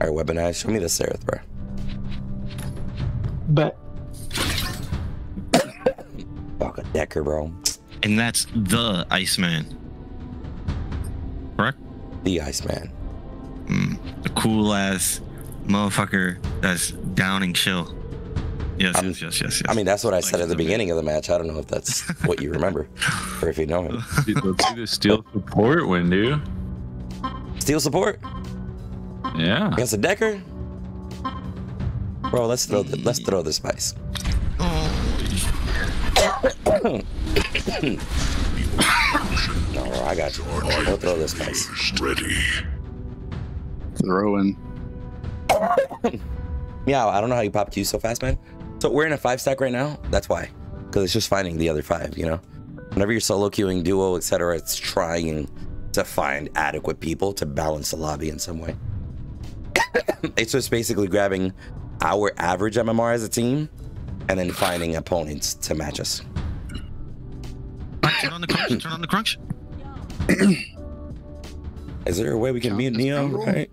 All right, weaponized. Show me the Sarath, bro. But fuck a Decker, bro. And that's the Iceman, correct? The Iceman. The cool ass motherfucker that's downing chill. Yes. I mean, that's what I said at the beginning of the match. I don't know if that's what you remember or if you know him. Let's do the Steel support, Windu. Steel support? Yeah. Against a Decker? Bro, let's throw the spice. Oh, no, bro, I got you. We'll throw the spice. Ready. Throwing. Yeah, I don't know how you pop Q so fast, man. So we're in a 5-stack right now. That's why, because it's just finding the other 5. You know, whenever you're solo queuing, duo, etc., it's trying to find adequate people to balance the lobby in some way. It's just basically grabbing our average MMR as a team, and then finding opponents to match us. Turn on the crunch. Turn on the crunch. Is there a way we can mute Neo? Right.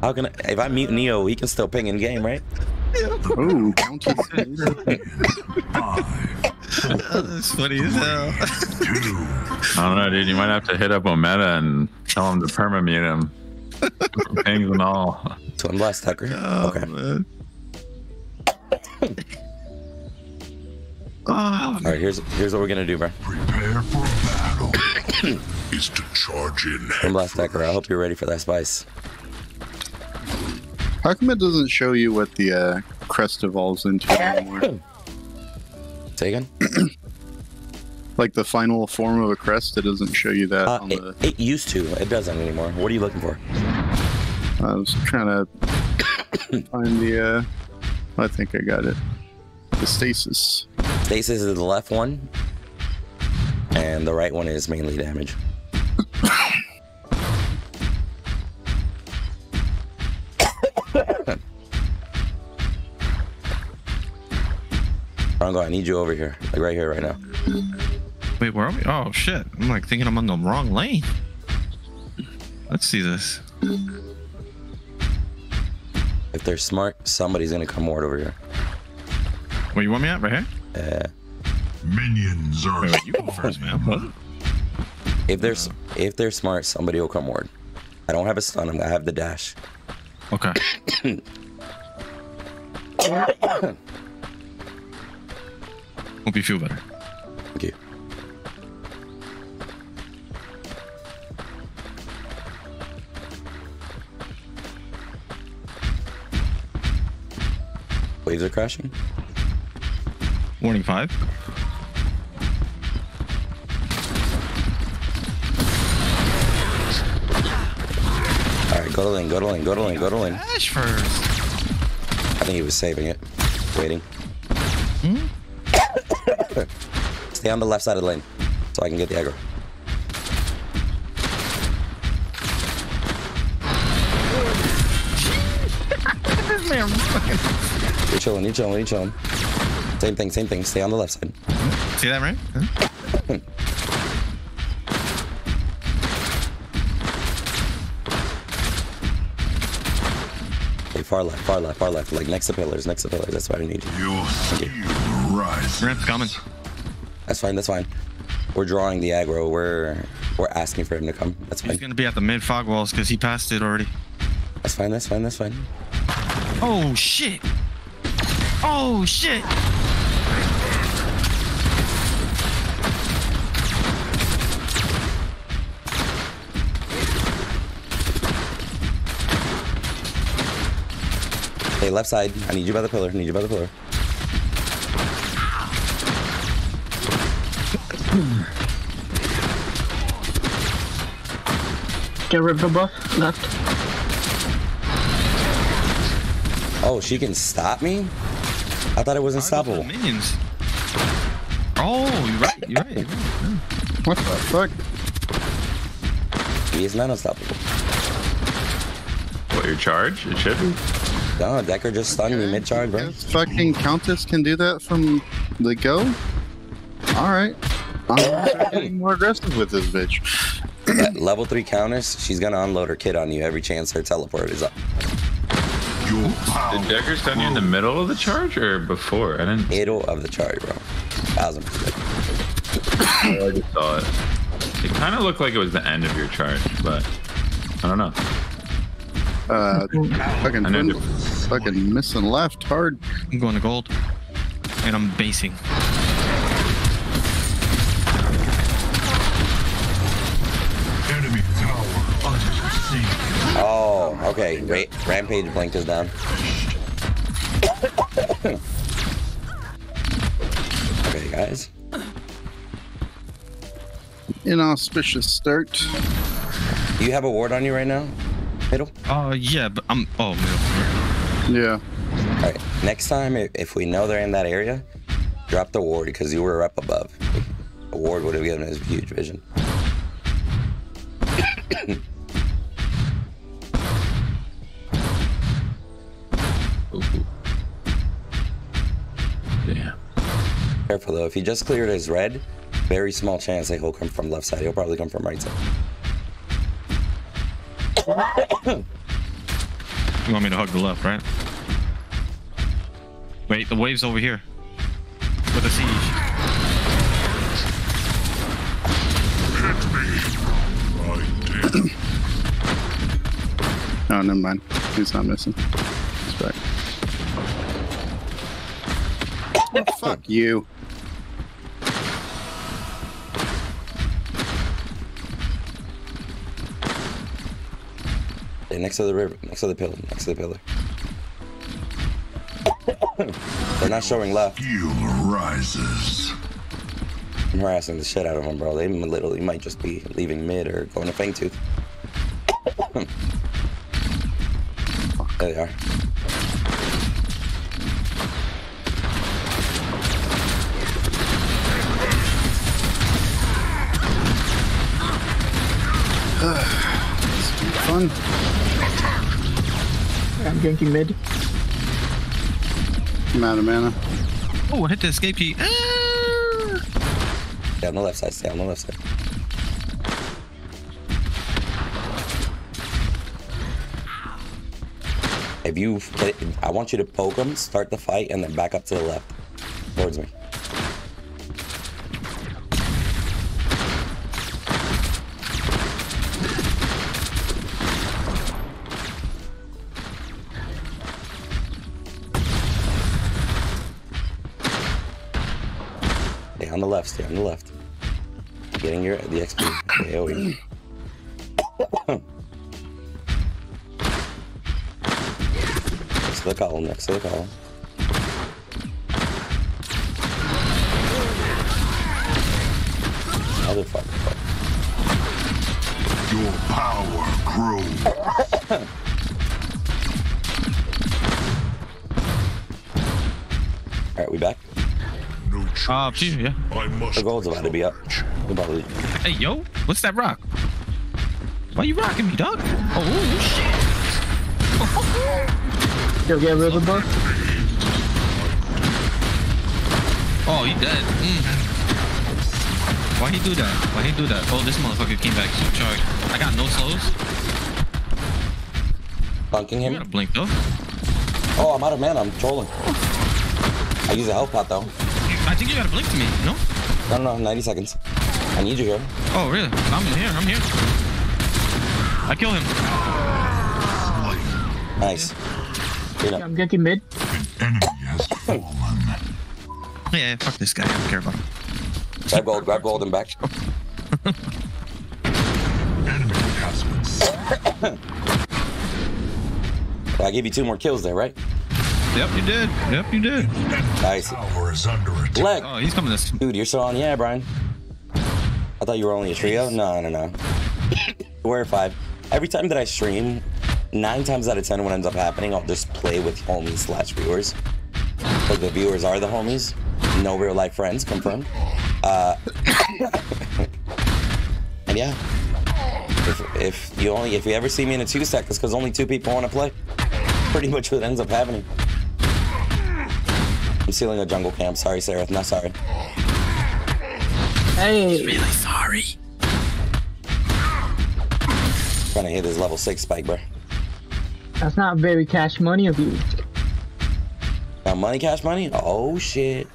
How can I, if I mute Neo, he can still ping in game, right? Oh, Countess. That's funny as hell. I don't know, dude. You might have to hit up Ometa and tell him to permamute him. Pings and all. So I'm last, Tucker. Oh, okay. Man. All right, here's what we're gonna do, bro. Prepare for battle. Is to charge in. I'm last, Decker. I hope you're ready for that spice. How come it doesn't show you what the crest evolves into anymore? Say again? Like the final form of a crest, it doesn't show you that. On it used to. It doesn't anymore. What are you looking for? I was trying to find the. I think I got it. The stasis. Stasis is the left one, and the right one is mainly damage. Rango, I need you over here, like right here, right now. Wait, where are we? Oh shit! I'm like thinking I'm on the wrong lane. Let's see this. If they're smart, somebody's gonna come ward over here. Where you want me at? Right here? Yeah. Minions are. You go first, man. What? If they're smart, somebody will come ward. I don't have a stun. I have the dash. Okay. Hope you feel better. Thank you. Waves are crashing. Warning 5. All right, go to lane. Dash first. I think he was saving it, waiting. Stay on the left side of the lane, so I can get the aggro. You're chilling. Same thing. Stay on the left side. See that, right? Huh? Hey, far left. Like next to pillars. That's what I need. Ramp coming. That's fine. We're drawing the aggro. We're asking for him to come. That's fine. He's gonna be at the mid fog walls because he passed it already. That's fine. Oh shit. Hey, left side. I need you by the pillar. Get rid of the buff. Left. Oh, she can stop me? I thought it was unstoppable. Minions. Oh, you're right. Yeah. What the fuck? He is not unstoppable. What, your charge? It should be. No, Decker just stunned me mid-charge, bro. Fucking Countess can do that from the go? Alright. I'm getting more aggressive with this bitch. Level 3 countess, she's gonna unload her kid on you every chance her teleport is up. Did Decker stun you in the middle of the charge or before? I didn't. Middle of the charge, bro. 1000%. I already saw it. It kind of looked like it was the end of your charge, but I don't know. Fucking missing left hard. I'm going to gold, and I'm basing. Oh, okay. Rampage blinked us down. Okay, guys. Inauspicious start. Do you have a ward on you right now? Middle? Yeah, but I'm... Oh, middle. Yeah. Alright, next time, if we know they're in that area, drop the ward, because you were up above. A ward would have given us huge vision. Damn. Careful though, if he just cleared his red, very small chance that he'll come from left side. He'll probably come from right side. You want me to hug the left, right? Wait, the wave's over here. With a siege. Hit me. Oh, never mind. He's not missing. He's back. Well, fuck you. Hey, next to the river, next to the pillar, next to the pillar. They're not showing left. You rises. I'm harassing the shit out of them, bro. They literally might just be leaving mid or going to Fangtooth. There they are. Fun. I'm drinking mid. I'm out of mana. Oh, I hit the escape key. Stay on the left side, stay on the left side. If you hit, I want you to poke him, start the fight, and then back up to the left towards me. On the left, stay on the left. Getting your the XP. AoE. Next to the column, next to the column. Motherfucker. Your power grows. Alright, we back? Geez, yeah. The gold's about to be up. Hey, yo, what's that rock? Why you rocking me, dog? Oh, shit. Yo, get rid of the bar. Oh, he dead. Mm. Why he do that? Why he do that? Oh, this motherfucker came back to charge. I got no slows. Bunking him. You gotta blink, though. Oh, I'm out of mana. I'm trolling. I use a health pot, though. I think you gotta blink to me, no? No, 90 seconds. I need you here. Oh, really? I'm here. I kill him. Nice. Yeah, I'm getting mid. An enemy has fallen. Yeah, fuck this guy. I don't care about him. Grab gold and back. Enemy has I gave you 2 more kills there, right? Yep, you did. Nice. Leg. Oh, he's coming this. Dude, you're so on. Yeah, Brian. I thought you were only a trio. No. We're at 5. Every time that I stream, 9 times out of 10, what ends up happening, I'll just play with homies/viewers. But the viewers are the homies. No real life friends, confirmed. And yeah, if you ever see me in a 2-stack, it's because only 2 people want to play. Pretty much what ends up happening. I'm sealing a jungle camp. Sorry, Sarath. Not sorry. Hey. Really sorry. Trying to hit his level 6 spike, bro. That's not very cash money of you. Now money, cash money? Oh, shit.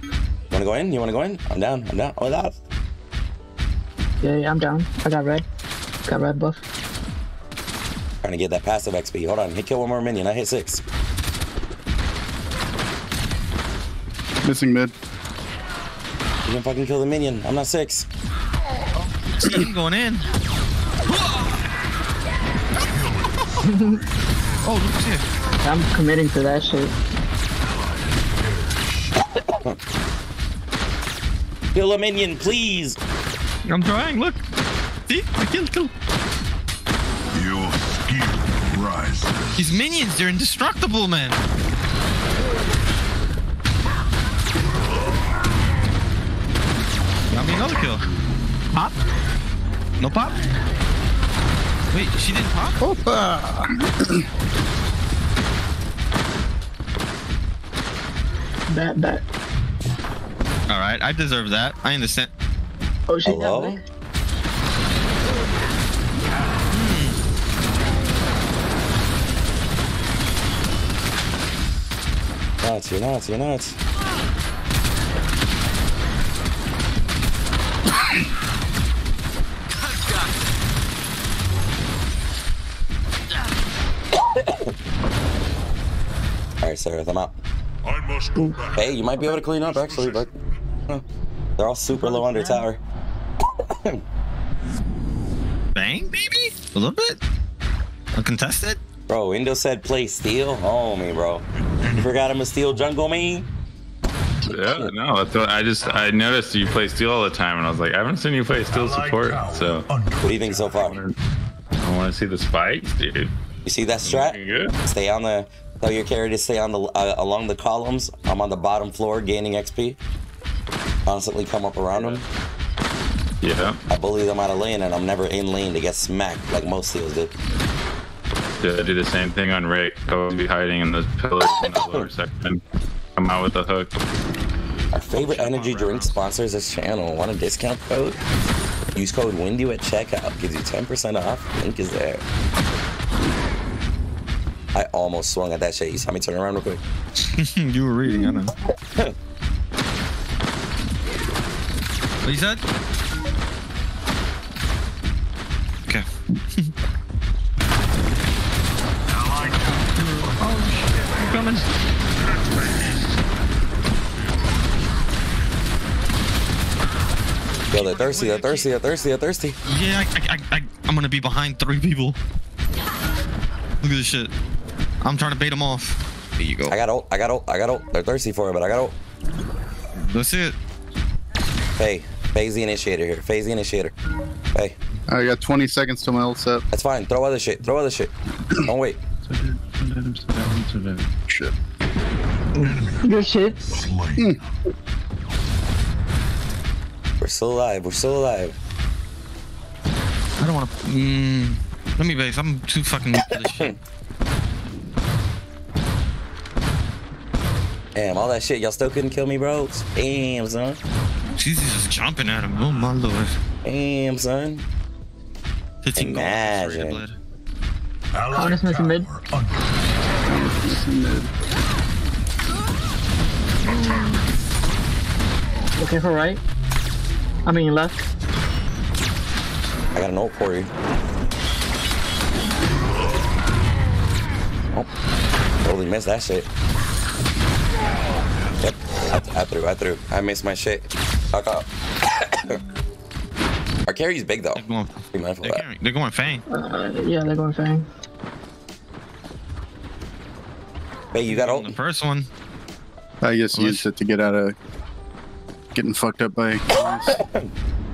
You want to go in? You want to go in? I'm down. I'm down. Oh, that. Yeah, I'm down. I got red. Got red buff. Trying to get that passive XP. Hold on. He killed one more minion. I hit 6. Missing mid. You can fucking kill the minion. I'm not 6. I'm going in. Oh, look at you. I'm committing to that shit. Kill a minion, please. I'm trying. Look. See? I killed. Kill. Your skill rises. These minions, they're indestructible, man. Got me another kill. Pop? No pop? Wait, she didn't pop? Opa! that. Alright, I deserve that. I understand. Oh, she hello? Nuts, you're nuts, you're nuts. Alright, Sarath, I'm out. I must go back. Hey, you might be able to clean up, actually, but they're all super low under tower. Bang, baby? A little bit? Uncontested? Bro, Windu said play Steel? Oh, me, bro. You forgot I'm a Steel jungle, man? Yeah, no, that's what I noticed you play Steel all the time, and I was like, I haven't seen you play Steel support, so. What do you think so far? I want to see the spikes, dude. You see that strat? Stay on the, tell your carry to stay on the, along the columns. I'm on the bottom floor gaining XP. Constantly come up around them. Yeah. I bully them out of lane, and I'm never in lane to get smacked like most Steels do. Yeah, I do the same thing on Rick. I always be hiding in the pillars in the lower section. Come out with a hook. Our favorite energy drink sponsors this channel. Want a discount code? Use code Windu at checkout. Gives you 10% off. Link is there. I almost swung at that shit. You saw me turn around real quick. You were reading, I know. What you said? Okay. Oh, shit. Coming. Yo, they're thirsty, they're thirsty, they're thirsty, they're thirsty. Yeah, I'm gonna be behind 3 people. Look at this shit. I'm trying to bait them off. There you go. I got ult. They're thirsty for it, but I got ult. That's it. Hey, phase the initiator here. Phase the initiator. Hey. I got 20 seconds till my ult set. That's fine. Throw other shit. Throw other shit. Don't wait. Shit. Your shit. We're still alive. We're still alive. I don't want to. Let me base. I'm too fucking weak for this shit. Damn, all that shit, y'all still couldn't kill me, bro? Damn, son. Jesus is jumping at him. Oh, my lord. Damn, son. 15 imagine. Gold. I'm just missing mid. Looking for right. I mean, left. I got an ult for you. Oh, totally missed that shit. Yep. I threw. I missed my shit. Fuck up. Our carry's big though. They're going Fang. Yeah, they're going Fang. Hey, you got ult? The first one. I just used it to get out of getting fucked up by.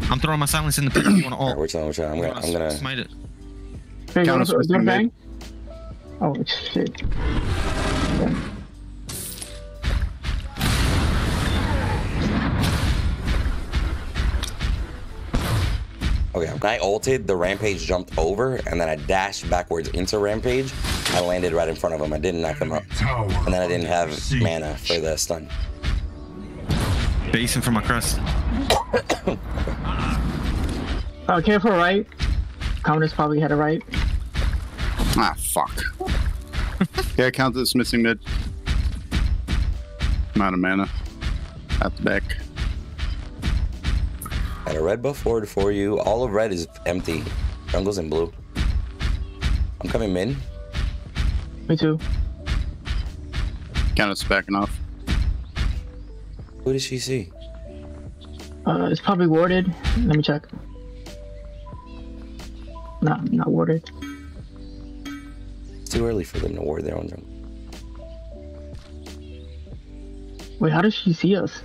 I'm throwing my silence in the pit. You want to ult? Right, we're trying. I'm gonna smite it. Hey, you want to throw Fang? Oh shit. Yeah. Okay, when I ulted, the Rampage jumped over, and then I dashed backwards into Rampage. I landed right in front of him. I didn't knock him up. And then I didn't have mana for the stun. Basing from across. Oh, careful, right? Countess probably had a right. Ah, fuck. Yeah, Countess missing mid. I'm out of mana. Out the back. And a red buff forward for you. All of red is empty. Jungle's in blue. I'm coming mid. Me too. Countess backing off. Who did she see? It's probably warded. Let me check. Not warded. It's too early for them to ward their own jungle. Wait, how does she see us?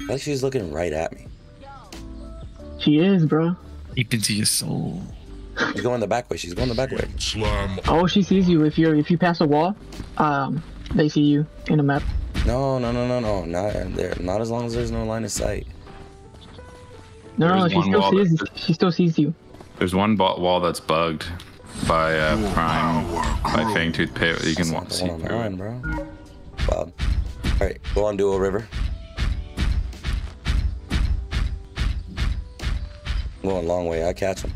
I think she's looking right at me. She is, bro. Deep into your soul. She's going the back way. She's going the back way. Oh, she sees you. If you pass a wall, they see you in the map. No. Not as long as there's no line of sight. No, she still sees you. There's one wall that's bugged by Prime, by Fangtooth Pit. You can walk. Bob. All right, go on Duo River. I'm going a long way. I catch him.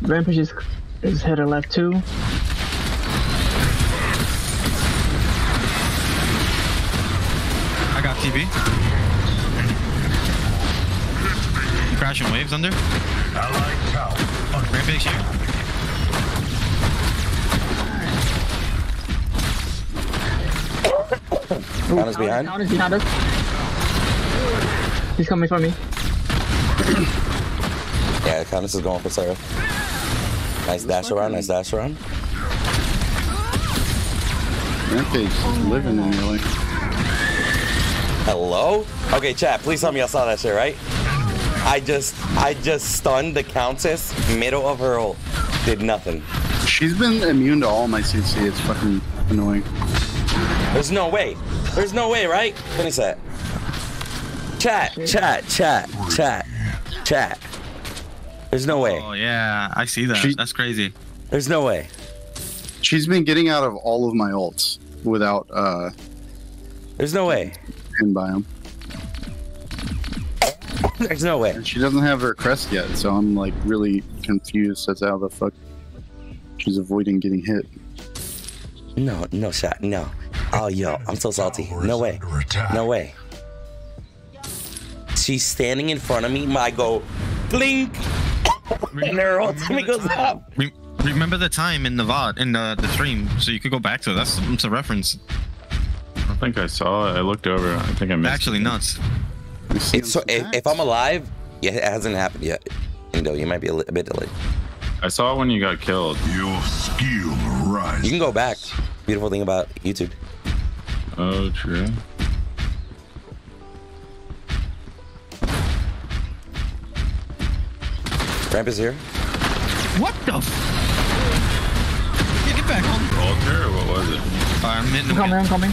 Rampage is headed left too. I got TB. Crashing waves under. Rampage here. Countess behind. Countess behind us. He's coming for me. Yeah, Countess is going for Sarath. Nice dash around, nice dash around. Rampage is living in really. Hello? Okay, chat, please tell me y'all saw that shit, right? I just stunned the Countess, middle of her ult. Did nothing. She's been immune to all my CC, it's fucking annoying. There's no way. There's no way, right? Finish that. Chat. There's no way. Oh, yeah. I see that. That's crazy. There's no way. She's been getting out of all of my ults without... There's no way. ...in biome. There's no way. And she doesn't have her crest yet, so I'm, like, really confused as to how the fuck she's avoiding getting hit. No shot. No. Oh, yo. I'm so salty. No way. No way. She's standing in front of me. I go, blink. And her ultimate goes up. Remember the time in the VOD, in the stream, so you could go back to it. That's a reference. I think I saw it. I looked over. I think I missed it. Nuts. It's so, if I'm alive, yeah, it hasn't happened yet. You know, you might be a bit delayed. I saw when you got killed. Your skill rises. You can go back. Beautiful thing about YouTube. Oh, true. Ramp is here. What the f? Yeah, get back on. Alter, or what was it? I'm coming.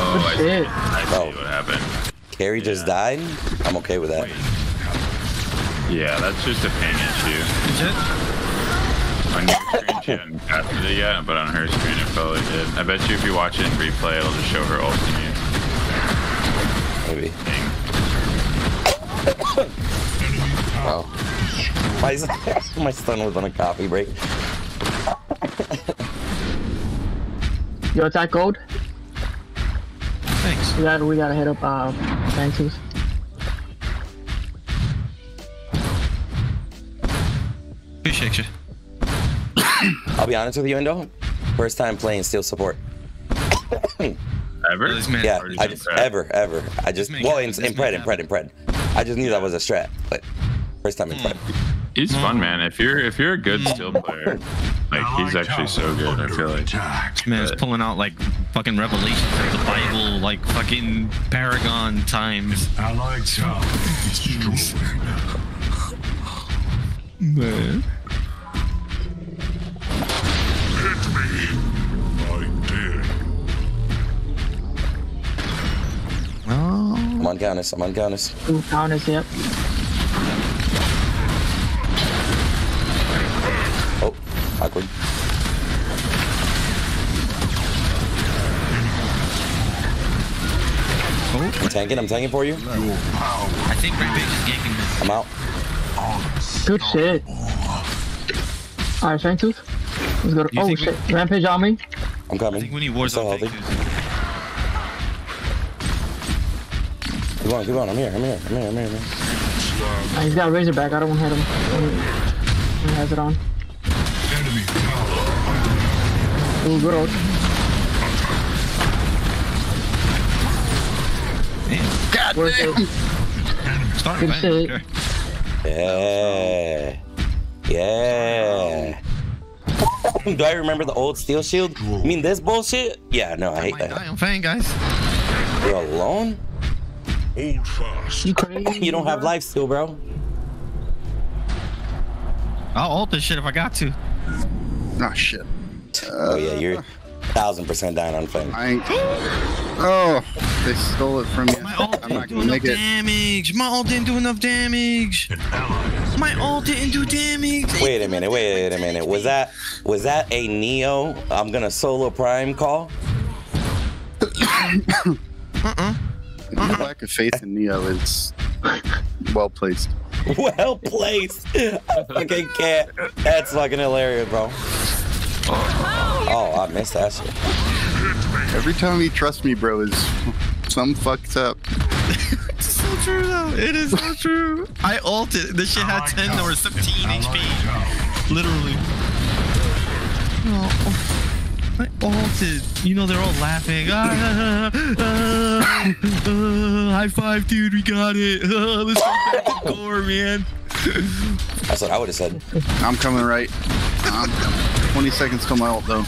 Oh, I see what happened. Carrie just died? I'm okay with that. Wait. Yeah, that's just a pain issue. Is it? On your screen, she hasn't casted it yet, but on her screen, it probably did. I bet you if you watch it in replay, it'll just show her ult in you. Maybe. Wow. My son was on a coffee break. Yo, it's that gold? Thanks. We gotta head up Fangtooth. Appreciate you. I'll be honest with you, Endo. First time playing Steel support. Ever? Yeah, ever. I just, well, in Pred. I just knew that was a strat, but first time in Pred. He's fun, man. If you're a good Steel player, like, he's actually so good, I feel like. Man, he's pulling out, like, fucking revelations of the Bible, like, fucking Paragon times. I like how it's true. Man. I'm on Gannis, yep. Ooh, Gannis, yep. Awkward. Oh. I'm tanking for you. I think Rampage is ganking this. I'm out. Good shit. Alright, Fangtooth. Let's go to. Oh shit. Rampage on me. I'm coming. I think we need wars on Fangtooth. Good one, good one. I'm here. He's got a Razorback. I don't want to hit him. He has it on. Ooh, good old. God damn! Good shit. Okay. Yeah. Yeah. Do I remember the old Steel Shield? You mean this bullshit? Yeah, no, I hate that. I'm fine, guys. You're alone? You don't have life still, bro. I'll ult this shit if I got to. Nah, shit. Oh, yeah, you're 1000% down on Fang. Oh, they stole it from me. My ult didn't do enough damage. My ult didn't do enough damage. My ult didn't do damage. Wait a minute. Was that a Neo? I'm gonna solo Prime call. The lack of faith in Neo is well placed. Well placed. I fucking can't. That's fucking hilarious, bro. Oh, I missed that shit. Every time he trusts me, bro, is some fucked up. It's so true, though. It is so true. I ulted. This shit had 10 or 17 HP. Literally. Oh. I ulted. You know, they're all laughing. High five, dude. We got it. Let's go back to the core, man. That's what I would have said. I'm coming right. I'm 20 seconds till my ult, though.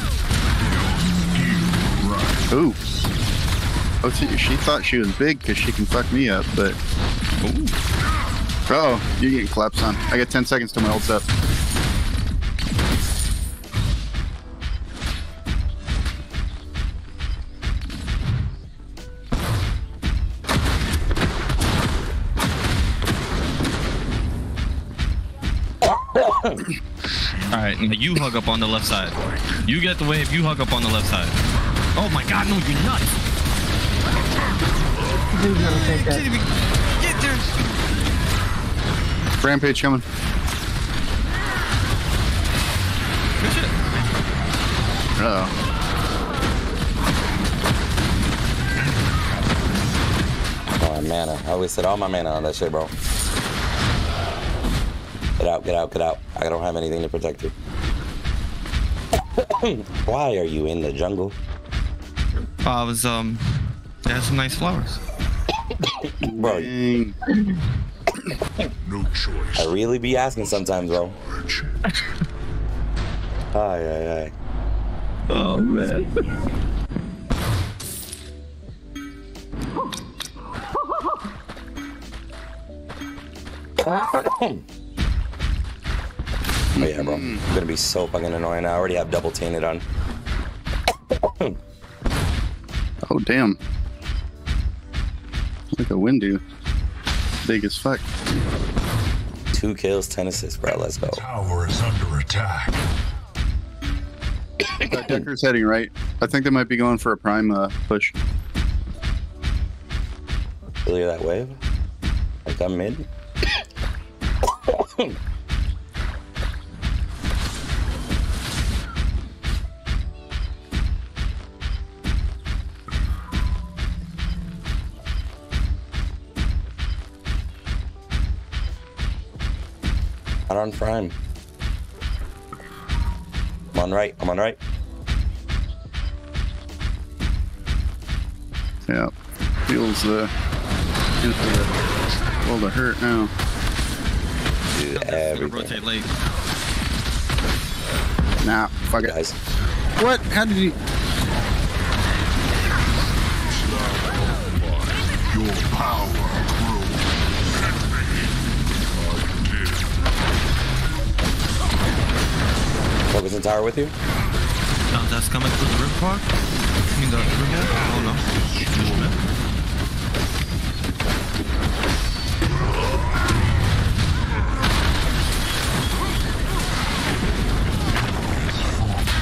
Ooh. Oh, she thought she was big because she can fuck me up, but... Ooh. Oh, you're getting clapped, son. I got 10 seconds till my ult's up. Alright, now you hug up on the left side. You get the wave, you hug up on the left side. Oh my god, no, you're nuts! Dude, get there! Rampage coming. Good shit. Uh-oh. Oh, mana. I wasted all my mana on that shit, bro. Get out, get out, get out. I don't have anything to protect you. Why are you in the jungle? I was, they had some nice flowers. Bro. No choice. I really be asking sometimes, bro. Aye. Oh, man. Oh yeah, bro. I'm gonna be so fucking annoying. I already have double tainted on. Oh damn! Like a Windu, big as fuck. 2 kills, 10 assists, bro. Let's go. Tower is under attack. Decker's heading right. I think they might be going for a Prime push. Clear that wave. Like I'm mid. Not on Prime. I'm on right. Yeah, feels the all the hurt now. Dude, everything. Rotate late. Nah, fuck it. Guys. What? How did you? Your power. Focus on tower with you. No, that's coming through the rip park. I mean the river. Oh no.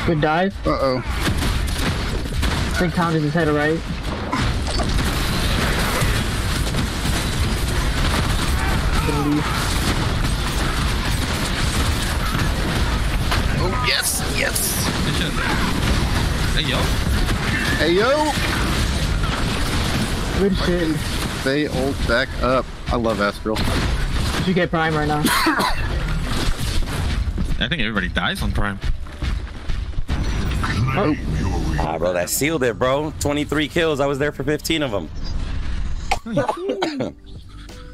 Good dive. Uh-oh. I think Tom is his head right. Oh, yes, yes. Hey, yo. Hey, yo. Good shit. They ult back up. I love Astral. You get Prime right now. I think everybody dies on Prime. Oh. Ah, bro, that sealed it, bro. 23 kills. I was there for 15 of them.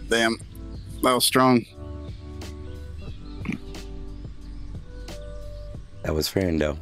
Damn. That was strong. That was fair, though.